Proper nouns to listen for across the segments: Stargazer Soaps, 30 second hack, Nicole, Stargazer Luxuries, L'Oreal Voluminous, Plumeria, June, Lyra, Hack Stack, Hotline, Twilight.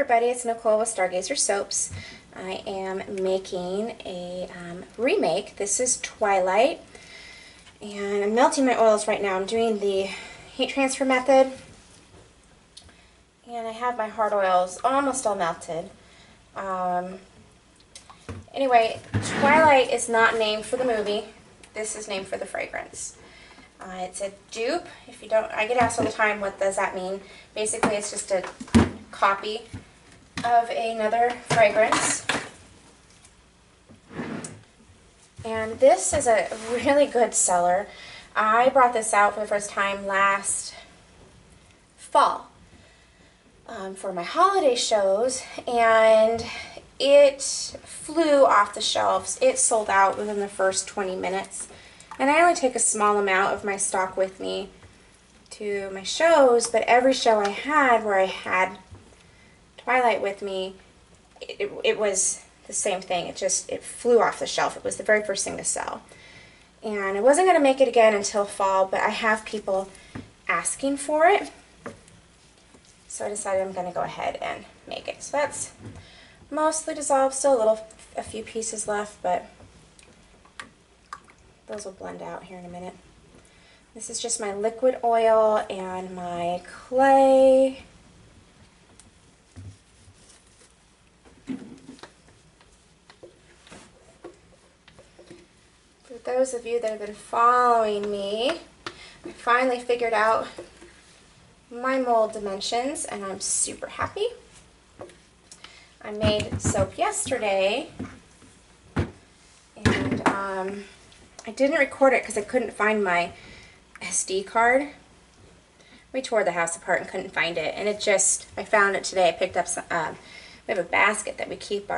everybody, it's Nicole with Stargazer Soaps. I am making a remake. This is Twilight, and I'm melting my oils right now. I'm doing the heat transfer method, and I have my hard oils almost all melted. Anyway, Twilight is not named for the movie. This is named for the fragrance. It's a dupe. If you don't, I get asked all the time, what does that mean? Basically, it's just a copy of another fragrance. And this is a really good seller. I brought this out for the first time last fall for my holiday shows, and it flew off the shelves. It sold out within the first 20 minutes. And I only take a small amount of my stock with me to my shows, but every show I had where I had Twilight with me, it was the same thing. It flew off the shelf. It was the very first thing to sell. And I wasn't going to make it again until fall, but I have people asking for it. So I decided I'm going to go ahead and make it. So that's mostly dissolved, still a few pieces left, but those will blend out here in a minute. This is just my liquid oil and my clay. For those of you that have been following me, I finally figured out my mold dimensions, and I'm super happy. I made soap yesterday, and I didn't record it because I couldn't find my SD card. We tore the house apart and couldn't find it, and I found it today. I picked up some, we have a basket that we keep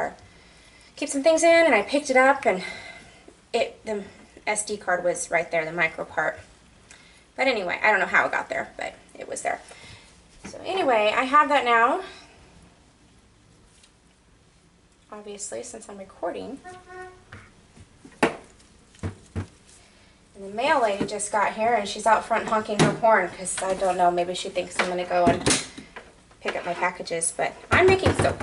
some things in, and I picked it up, and the SD card was right there, the micro part. But anyway, I don't know how it got there, but it was there. So anyway, I have that now, obviously, since I'm recording. The mail lady just got here, and she's out front honking her horn because I don't know, maybe she thinks I'm going to go and pick up my packages, but I'm making soap.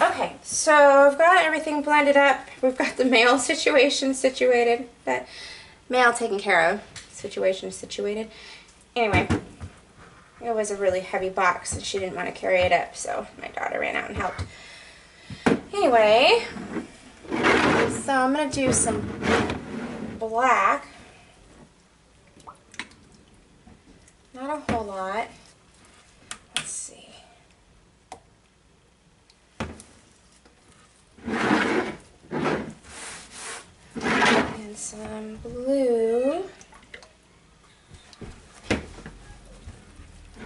Okay, so I've got everything blended up. We've got the mail situation situated, that mail taken care of, situation situated. Anyway, it was a really heavy box, and she didn't want to carry it up, so my daughter ran out and helped. Anyway, so I'm going to do some black, not a whole lot. Let's see. And some blue.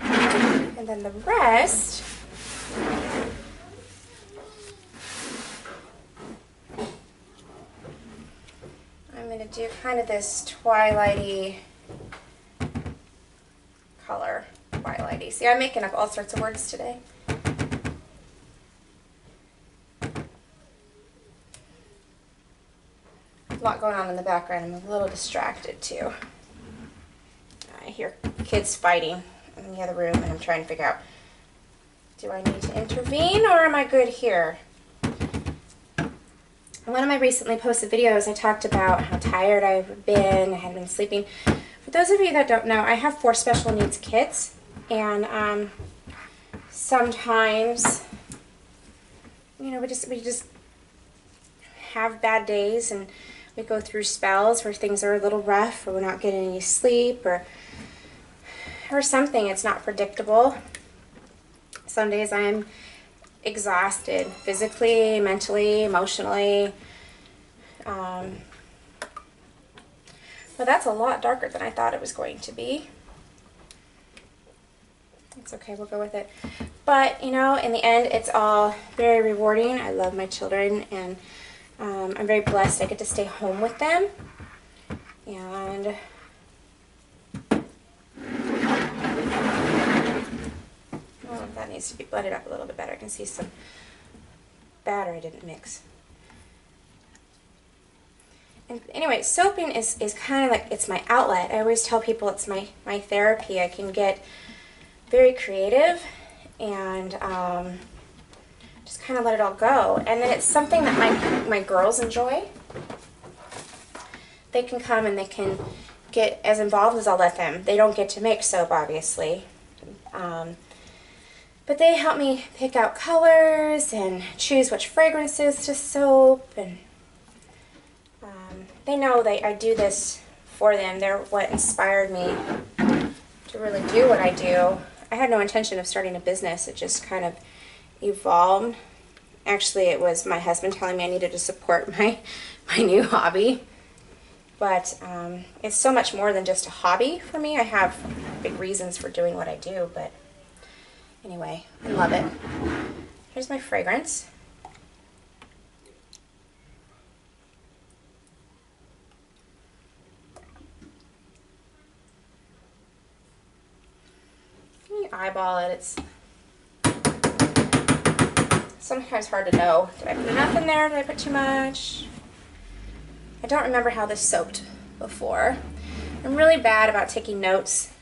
And then the rest do kind of this twilighty color. Twilighty. See, I'm making up all sorts of words today. A lot going on in the background. I'm a little distracted too. I hear kids fighting in the other room, and I'm trying to figure out, do I need to intervene or am I good here? In one of my recently posted videos, I talked about how tired I've been. I had been sleeping. For those of you that don't know, I have 4 special needs kids, and sometimes, you know, we just have bad days, and we go through spells where things are a little rough, or we're not getting any sleep, or something. It's not predictable. Some days I'm exhausted physically, mentally, emotionally, but that's a lot darker than I thought it was going to be. It's okay, we'll go with it. But you know, in the end, it's all very rewarding. I love my children, and I'm very blessed I get to stay home with them, and that needs to be blended up a little bit better. I can see some batter I didn't mix. And anyway, soaping is kind of like, it's my outlet. I always tell people it's my therapy. I can get very creative, and just kind of let it all go. And then it's something that my girls enjoy. They can come and they can get as involved as I'll let them. They don't get to make soap, obviously. But they help me pick out colors and choose which fragrances to soap. And they know that I do this for them. They're what inspired me to really do what I do. I had no intention of starting a business. It just kind of evolved. Actually, it was my husband telling me I needed to support my new hobby. But it's so much more than just a hobby for me. I have big reasons for doing what I do, but anyway, I love it. Here's my fragrance. When you eyeball it, it's sometimes hard to know. Did I put enough in there? Did I put too much? I don't remember how this soaped before. I'm really bad about taking notes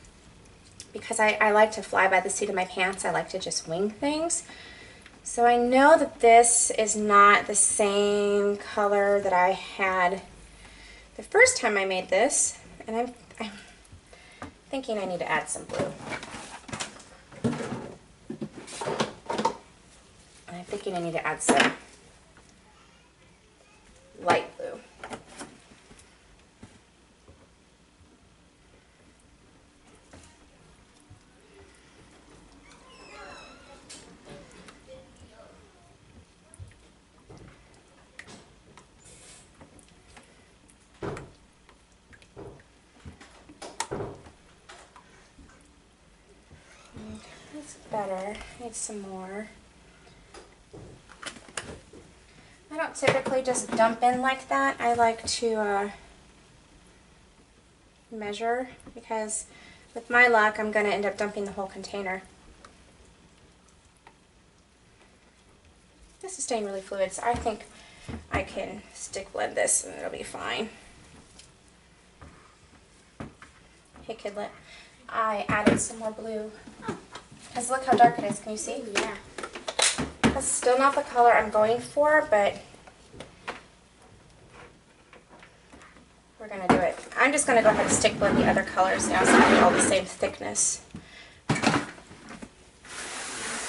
because I like to fly by the seat of my pants. I like to just wing things. So I know that this is not the same color that I had the first time I made this. And I'm thinking I need to add some blue. And I'm thinking I need to add some light blue. Better. I need some more. I don't typically just dump in like that. I like to measure, because with my luck I'm going to end up dumping the whole container. This is staying really fluid, so I think I can stick blend this and it'll be fine. Hey kidlet, I added some more blue. Because look how dark it is, can you see? Yeah. That's still not the color I'm going for, but we're going to do it. I'm just going to go ahead and stick blend the other colors now so I have all the same thickness.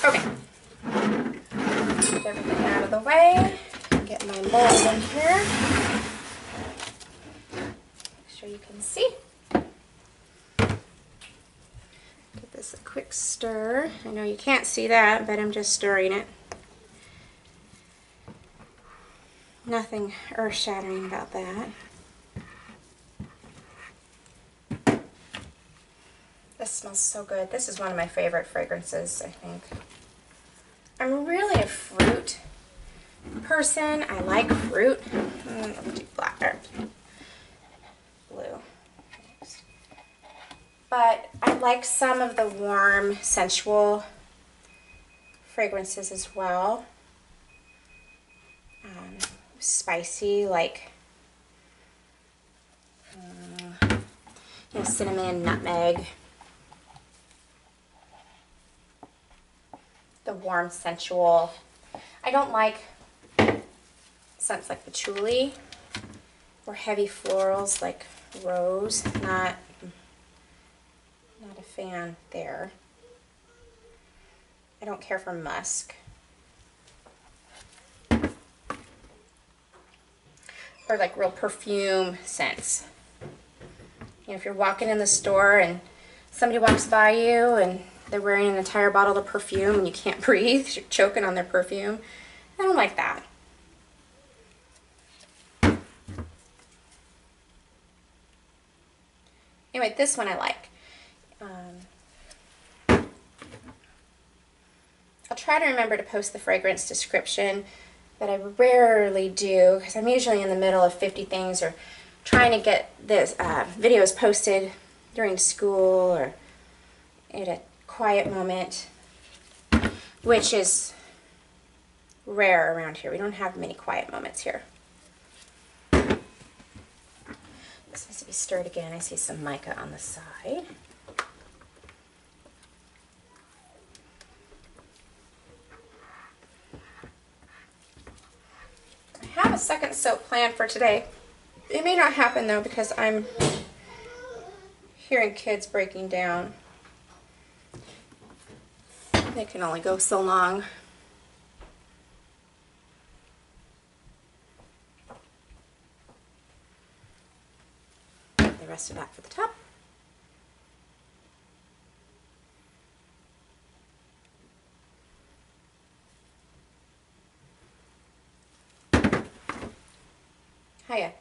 Okay. Get everything out of the way. Get my mold in here. Make sure you can see. This a quick stir. I know you can't see that, but I'm just stirring it. Nothing earth-shattering about that. This smells so good. This is one of my favorite fragrances, I think. I'm really a fruit person. I like fruit. I'll do black or blue. But I like some of the warm, sensual fragrances as well. Spicy, like you know, cinnamon, nutmeg. The warm, sensual. I don't like scents like patchouli or heavy florals like rose. Not a fan there. I don't care for musk. Or like real perfume scents. You know, if you're walking in the store and somebody walks by you and they're wearing an entire bottle of perfume and you can't breathe, you're choking on their perfume. I don't like that. Anyway, this one I like. I'll try to remember to post the fragrance description, but I rarely do because I'm usually in the middle of 50 things or trying to get this videos posted during school or at a quiet moment, which is rare around here. We don't have many quiet moments here. This needs to be stirred again. I see some mica on the side. second soap planned for today. It may not happen though because I'm hearing kids breaking down. They can only go so long. Put the rest of that for the top. Hiya.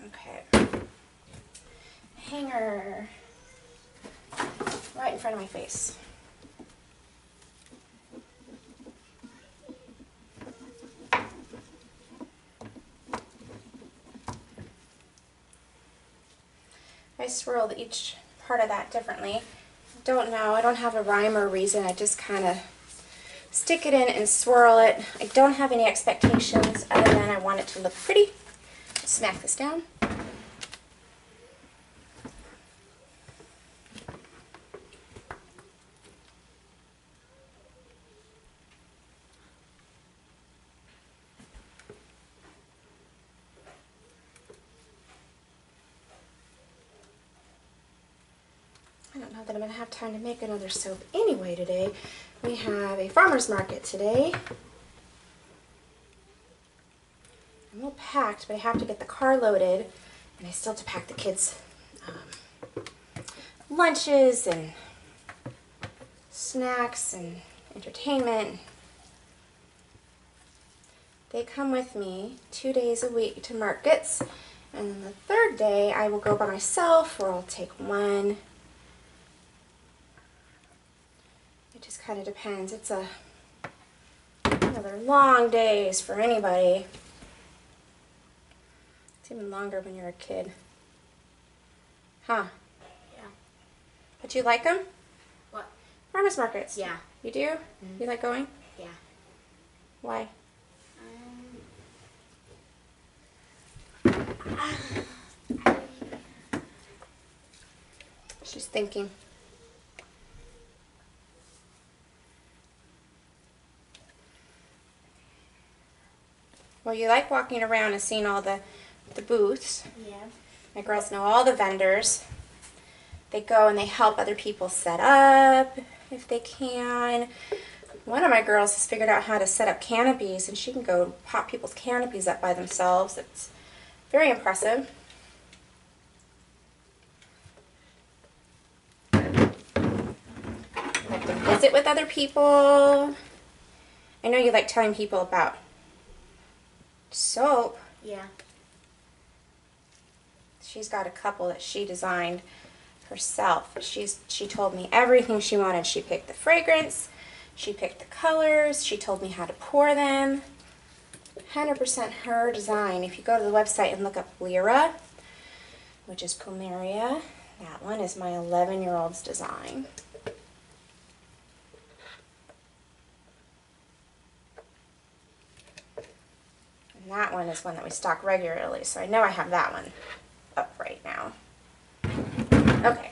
Hi. Okay. Hanger right in front of my face. I swirled each part of that differently. Don't know. I don't have a rhyme or reason. I just kind of stick it in and swirl it. I don't have any expectations other than I want it to look pretty. Smack this down. I don't know that I'm going to have time to make another soap anyway today. We have a farmer's market today. I'm a little packed, but I have to get the car loaded, and I still have to pack the kids' lunches and snacks and entertainment. They come with me 2 days a week to markets, and then the third day I will go by myself, or I'll take one. Just kind of depends. It's another long days for anybody. It's even longer when you're a kid, huh? Yeah. But you like them? What? Farmers markets. Yeah. You do? Mm-hmm. You like going? Yeah. Why? She's thinking. Well, you like walking around and seeing all the booths. Yeah. My girls know all the vendors. They go and they help other people set up if they can. One of my girls has figured out how to set up canopies, and she can go pop people's canopies up by themselves. It's very impressive. I like to visit with other people. I know you like telling people about soap. Yeah. She's got a couple that she designed herself. She told me everything she wanted. She picked the fragrance. She picked the colors. She told me how to pour them. 100% her design. If you go to the website and look up Lyra, which is Plumeria, that one is my 11-year-old's design. That one is one that we stock regularly, so I know I have that one up right now. Okay.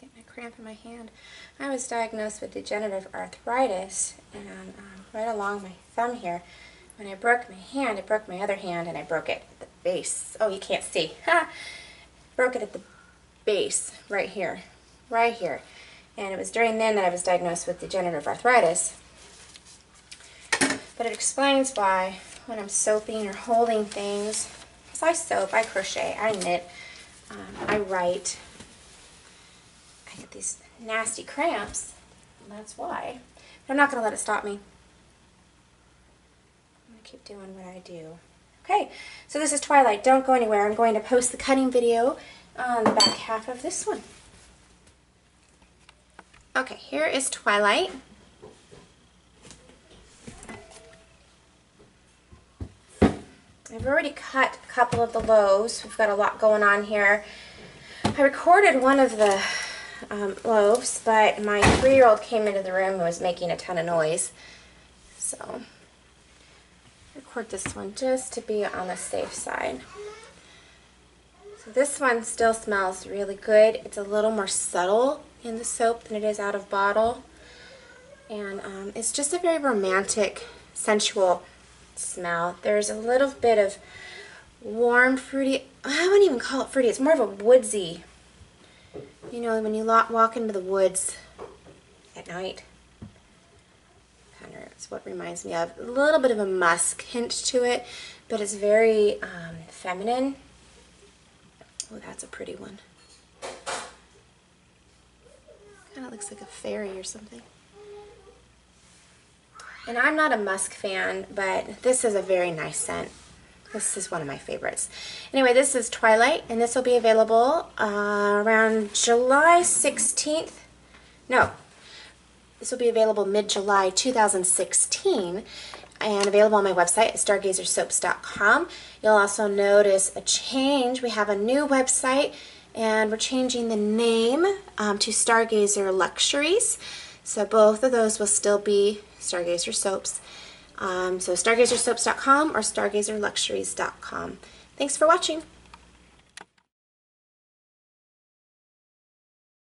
Get my cramp in my hand. I was diagnosed with degenerative arthritis, and right along my thumb here. When I broke my hand, I broke my other hand, and I broke it at the base. Oh, you can't see. Ha! Broke it at the base, right here. Right here. And it was during then that I was diagnosed with degenerative arthritis. But it explains why when I'm soaping or holding things, because I soap, I crochet, I knit, I write. I get these nasty cramps, and that's why. But I'm not going to let it stop me. Keep doing what I do. Okay, so this is Twilight. Don't go anywhere. I'm going to post the cutting video on the back half of this one. Okay, here is Twilight. I've already cut a couple of the lows. We've got a lot going on here. I recorded one of the loaves, but my 3-year-old came into the room and was making a ton of noise. So, record this one just to be on the safe side. So this one still smells really good. It's a little more subtle in the soap than it is out of bottle. And it's just a very romantic, sensual smell. There's a little bit of warm, fruity, I wouldn't even call it fruity, it's more of a woodsy. You know, when you walk into the woods at night, that's what it reminds me of. A little bit of a musk hint to it, but it's very feminine. Oh, that's a pretty one. Kind of looks like a fairy or something. And I'm not a musk fan, but this is a very nice scent. This is one of my favorites. Anyway, this is Twilight, and this will be available around July 16th. No, this will be available mid-July 2016, and available on my website at stargazersoaps.com. You'll also notice a change. We have a new website, and we're changing the name to Stargazer Luxuries. So both of those will still be Stargazer Soaps. So stargazersoaps.com or stargazerluxuries.com. Thanks for watching.